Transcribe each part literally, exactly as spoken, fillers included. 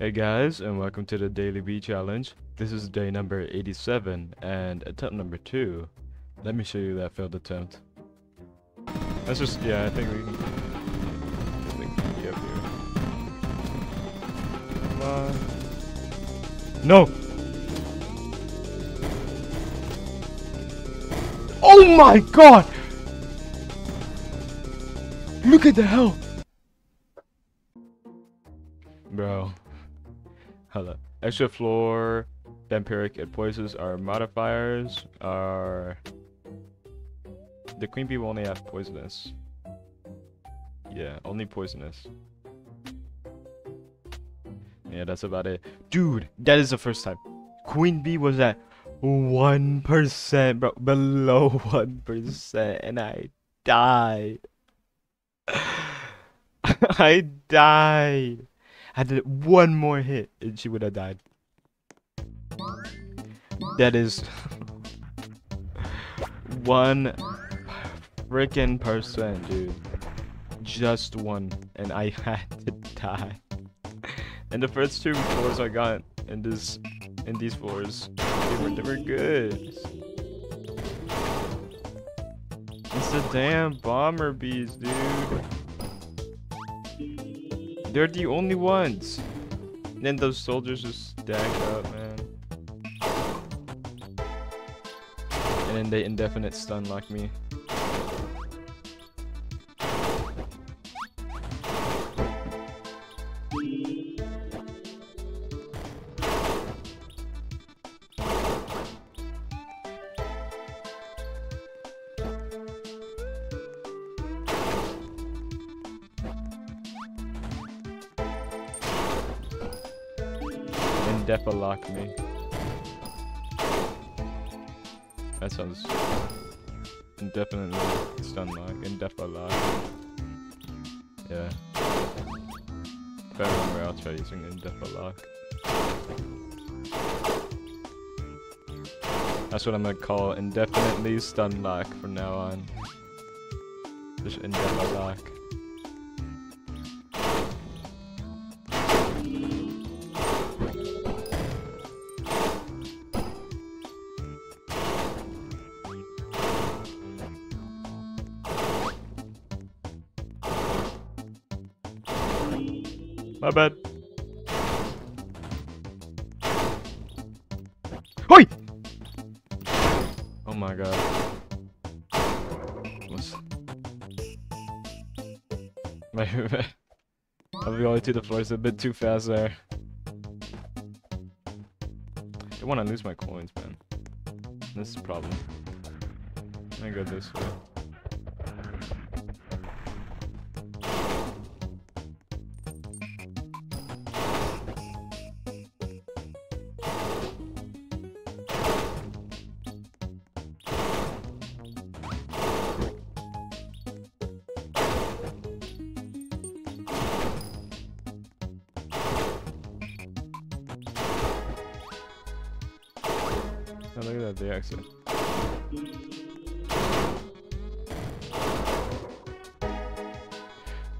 Hey guys, and welcome to the Daily Bee Challenge. This is day number eighty-seven and attempt number two. Let me show you that failed attempt. That's just, yeah, I think we can just make B up here. Come on. No! Oh my god! Look at the hell! Bro. Hello. Extra floor, vampiric, and poisons are modifiers. Are the queen bee will only have poisonous? Yeah, only poisonous. Yeah, that's about it, dude. That is the first time. Queen bee was at one percent, bro, below one percent, and I died. I died. I did one more hit and she would have died. That is one freaking percent, dude. Just one, and I had to die. And the first two floors I got in this, in these floors, they were never good. It's the damn bomber bees, dude. They're the only ones. And then those soldiers just stack up, man. And then they indefinite stun lock me. Defa lock me. That sounds indefinitely stun lock. Indefa lock. Yeah. If I remember, I'll try using indefa lock. That's what I'm gonna call indefinitely stun lock from now on. Just indefa lock. My bad. Hoi! Oh my god. What's... I'll be going to the floors a bit too fast there. I want to lose my coins, man. This is a problem. I go this way. Oh, look at that, the exit.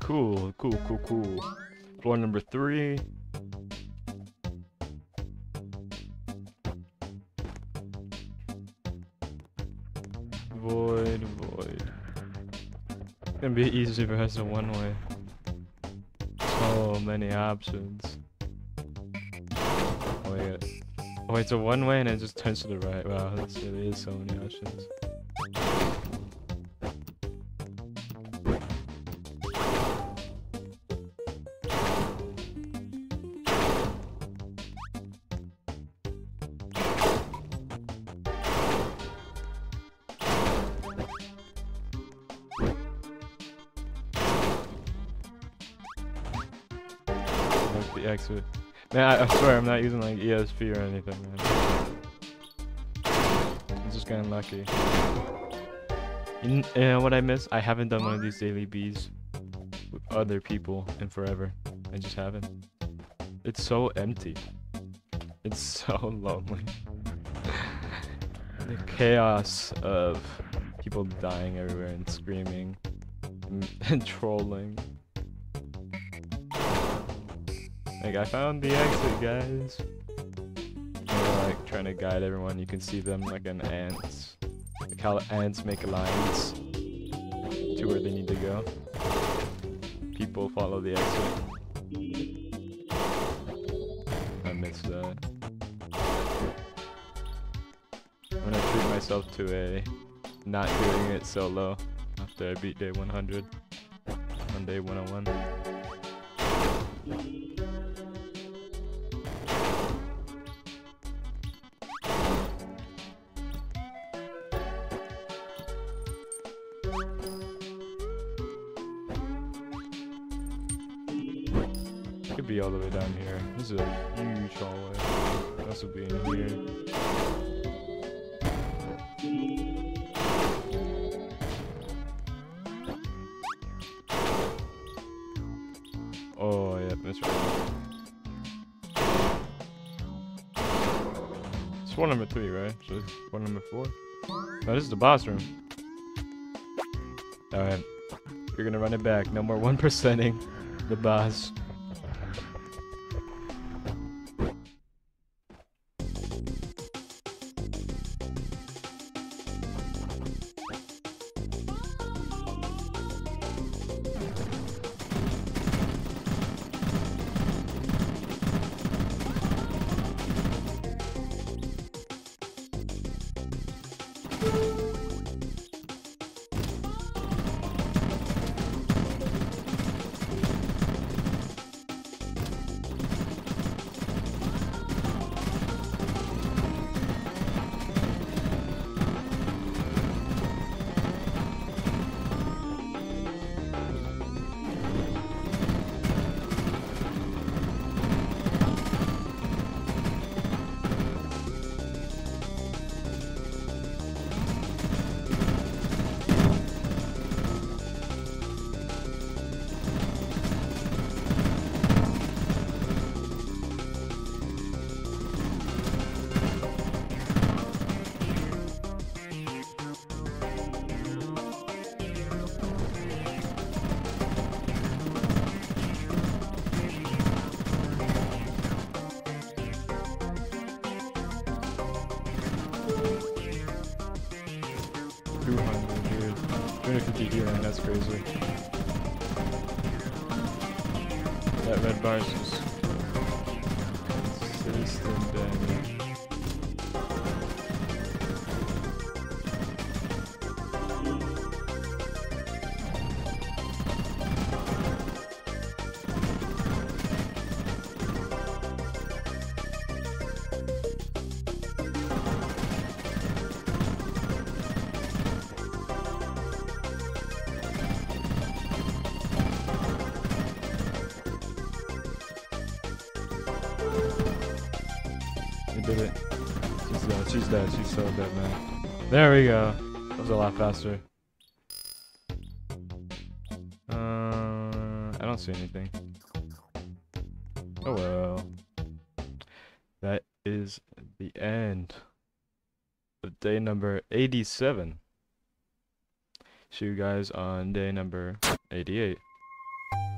Cool, cool, cool, cool. Floor number three. Void, void. It's gonna be easy for us in one way. So many options. Oh, yeah. Oh, it's a one way and it just turns to the right. Wow, that's, it is so many options. That's the exit. Man, I, I swear I'm not using like E S P or anything, man. I'm just getting lucky. You know what I miss? I haven't done one of these daily bees with other people in forever. I just haven't. It's so empty. It's so lonely. The chaos of people dying everywhere and screaming and, and trolling. Like, I found the exit, guys. We're like trying to guide everyone. You can see them like an ant. Like how ants make lines to where they need to go. People follow the exit. I missed that. I'm gonna treat myself to a not doing it solo after I beat day one hundred. On day one oh one. Could be all the way down here. This is a huge hallway. This would be in here. Oh, yeah, that's right. It's one number three, right? So one number four? No, this is the boss room. Alright. You're gonna run it back. No more one percenting the boss. two hundred, dude. That's crazy. That red bar is just consistent damage. Did it. She's dead, she's dead, she's so dead, man. There we go. That was a lot faster. Uh, I don't see anything. Oh well. That is the end of day number eighty-seven. See you guys on day number eighty-eight.